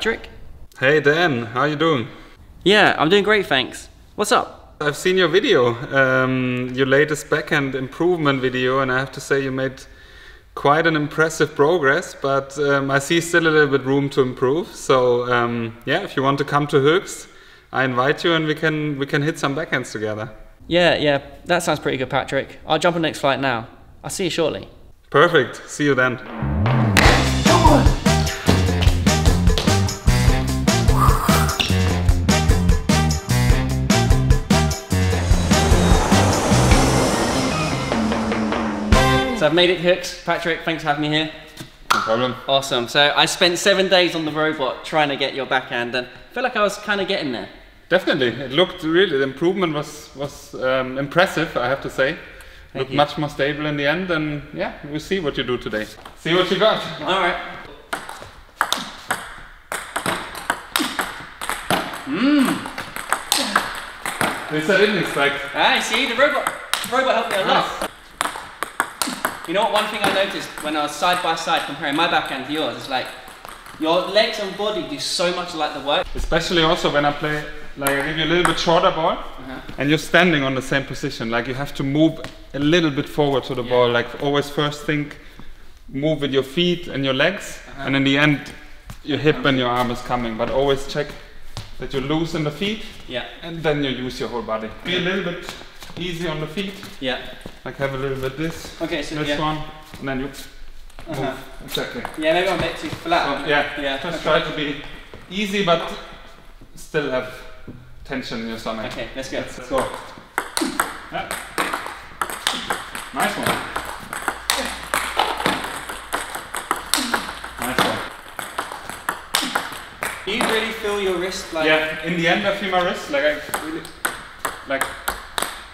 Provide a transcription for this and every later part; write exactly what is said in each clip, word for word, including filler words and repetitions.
Patrick. Hey Dan, how you doing? Yeah, I'm doing great, thanks. What's up? I've seen your video, um, your latest backend improvement video, and I have to say you made quite an impressive progress, but um, I see still a little bit room to improve. So um, yeah, if you want to come to Höchst, I invite you and we can we can hit some backends together. Yeah, yeah, that sounds pretty good, Patrick. I'll jump on the next flight now. I'll see you shortly. Perfect. See you then. So I've made it to Höchst. Patrick, thanks for having me here. No problem. Awesome. So I spent seven days on the robot trying to get your backhand, and I feel like I was kind of getting there. Definitely. It looked really, the improvement was, was um, impressive, I have to say. Thank looked you. Much more stable in the end, and yeah, we'll see what you do today. See what you got. All right. Mmm. It's an index like. Ah, see, the robot, the robot helped me a lot. Nice. You know what, one thing I noticed when I was side by side comparing my backhand to yours, is like, your legs and body do so much like the work. Especially also when I play, like I give you a little bit shorter ball, uh-huh. and you're standing on the same position. Like you have to move a little bit forward to the yeah. ball. Like always first think, move with your feet and your legs, uh-huh. and in the end, your hip and your arm is coming. But always check that you loosen the feet, yeah. and then you use your whole body. Be a little bit easy on the feet. Yeah. Like have a little bit this, okay, so this yeah. one, and then you move. Uh-huh. Exactly. Yeah, maybe I'm a bit too flat. So, yeah, yeah, just okay. try to be easy, but still have tension in your stomach. Okay, let's go. Let's, let's go. Yeah. Nice one. Yeah. Nice one. Do you really feel your wrist like... Yeah, in the end I feel my wrist, like I really... Like...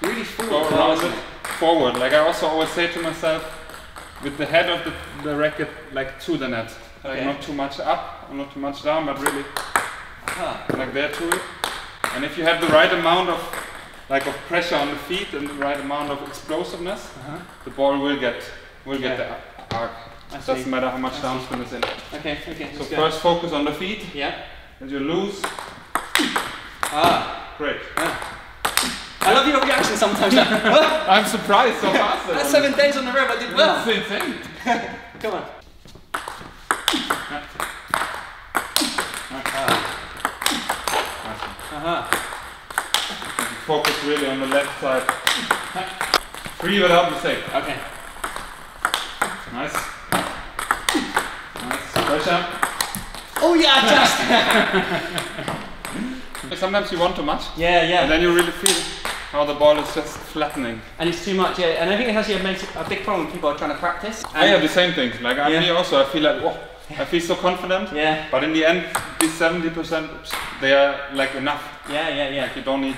Really full go around it. Forward, like I also always say to myself, with the head of the, the racket, like to the net, like okay. not too much up, not too much down, but really ah. like there to it. And if you have the right amount of, like of pressure on the feet and the right amount of explosiveness, uh-huh. the ball will get, will yeah. get the arc. It doesn't matter how much downspin is in it. Okay, okay. So first go. Focus on the feet. Yeah. And you lose. Ah, great. Yeah. I love your reaction sometimes. I'm surprised so fast. That's seven days on the road, I did well. That's insane. Come on. Uh-huh. Focus really on the left side. Free without mistake. Okay. Nice. Nice. Pressure. Oh yeah, just. Sometimes you want too much. Yeah, yeah. And then you really feel it. How the ball is just flattening. And it's too much, yeah. And I think it has a, a big problem when people are trying to practice. I have the same things. Like I'm yeah. here also, I feel like, whoa, I feel so confident. Yeah. But in the end, these seventy percent, they are like enough. Yeah, yeah, yeah. Like you don't need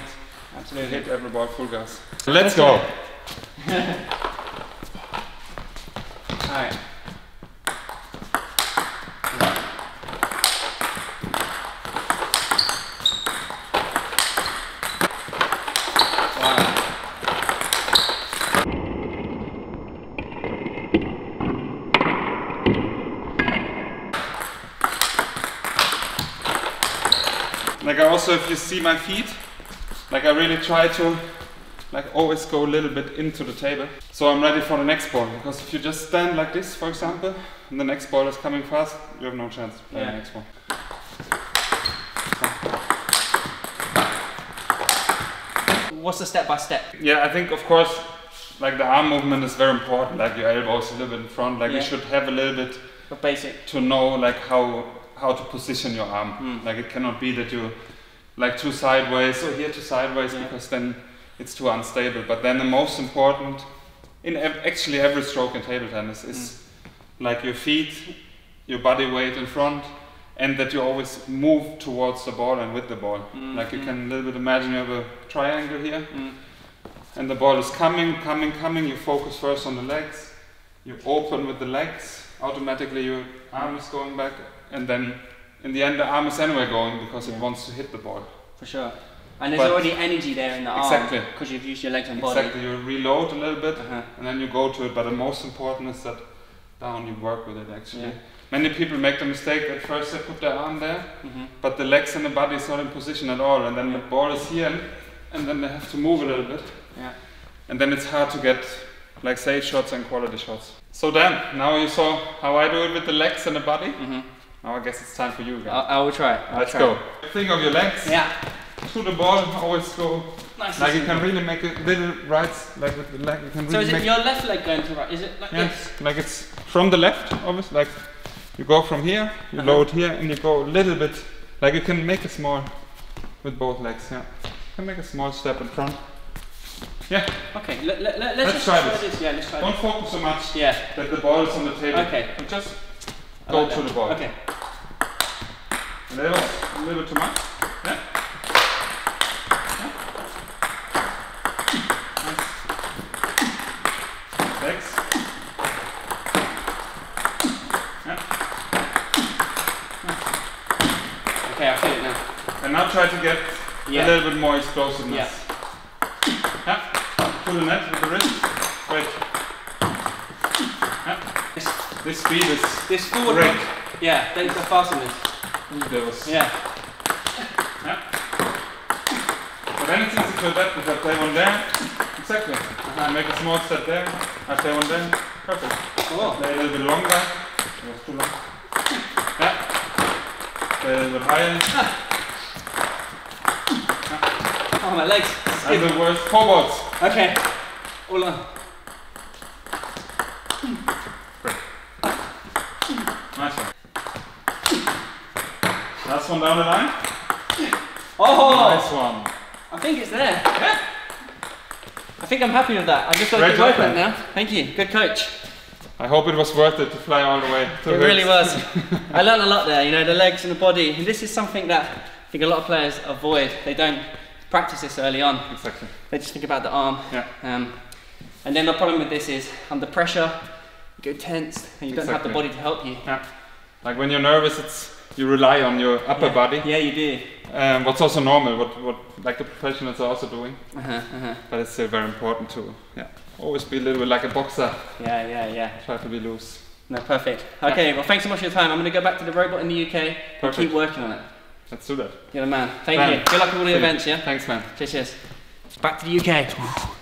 Absolutely. To hit every ball full gas. Let's go. All right. Like I also, if you see my feet, like I really try to like always go a little bit into the table. So I'm ready for the next ball, because if you just stand like this, for example, and the next ball is coming fast, you have no chance to play yeah. the next ball. What's the step by step? Yeah, I think of course, like the arm movement is very important, like your elbows a little bit in front, like yeah. you should have a little bit but basic to know like how how to position your arm. Mm. Like it cannot be that you like too sideways or here too sideways yeah. because then it's too unstable. But then the most important in ev actually every stroke in table tennis is mm. like your feet, your body weight in front, and that you always move towards the ball and with the ball. Mm. Like you mm. can a little bit imagine you have a triangle here mm. and the ball is coming, coming, coming. You focus first on the legs. You open with the legs. Automatically your arm is going back. And then, in the end, the arm is anyway going because yeah. it wants to hit the ball. For sure. And there's but already energy there in the arm. Exactly. Because you've used your legs and body. Exactly. You reload a little bit uh-huh. and then you go to it. But the most important is that down you work with it actually. Yeah. Many people make the mistake that first they put their arm there, mm-hmm. but the legs and the body is not in position at all, and then yeah. the ball is here, and, and then they have to move a little bit. Yeah. And then it's hard to get like sage shots and quality shots. So Dan, now you saw how I do it with the legs and the body. Mm-hmm. Now I guess it's time for you again. I, I will try. I'll Let's try. go. Think of your legs. Yeah. To the ball, always go. Nice. Like you can really make a little right, like with the leg. You can really so is it your left leg going to right? Is it like yeah. this? Like it's from the left, obviously. Like you go from here, you uh-huh. load here, and you go a little bit. Like you can make a small with both legs. Yeah. You can make a small step in front. Yeah. Okay. Let, let, let's, let's just try, try this. this. Yeah. Let's try Don't this. focus so much. Yeah. That the ball is on the table. Okay. You just go like to that. the ball. Okay. A little, a little too much. Yeah. Okay, I feel it now. And now try to get yeah. a little bit more explosiveness. Yeah. Yeah. Pull the net with the wrist. Wait. Yeah. This, this speed is This forward great. One. Yeah, that is the fastness. Ooh, there was. Yeah. Yeah. But then it's easy to adapt. If I play one there, exactly. Uh-huh. I make a small step there. I play one there. Perfect. Cool. Play a little bit longer. It was too long. A little bit higher. Ah. Oh, my legs. And the worst forwards. Okay. All on. Nice one. Last one down the line. Oh! Nice one. I think it's there. Yeah. I think I'm happy with that. I just got a good workout now. Thank you. Good coach. I hope it was worth it to fly all the way to It Höchst. really was. I learned a lot there, you know, the legs and the body. And this is something that I think a lot of players avoid. They don't practice this early on. Exactly. They just think about the arm. Yeah. Um, and then the problem with this is under pressure, you go tense and you exactly. don't have the body to help you. Yeah. Like when you're nervous, it's you rely on your upper yeah. body. Yeah, you do. Um, what's also normal, what, what like the professionals are also doing. Uh-huh, uh-huh. But it's still very important to yeah. always be a little bit like a boxer. Yeah, yeah, yeah. Try to be loose. No, perfect. Okay, yeah. well thanks so much for your time. I'm going to go back to the robot in the U K perfect. and keep working on it. Let's do that. You're the man. Thank man. you. Good luck with all the See events, you. yeah? Thanks, man. Cheers, cheers. Back to the U K.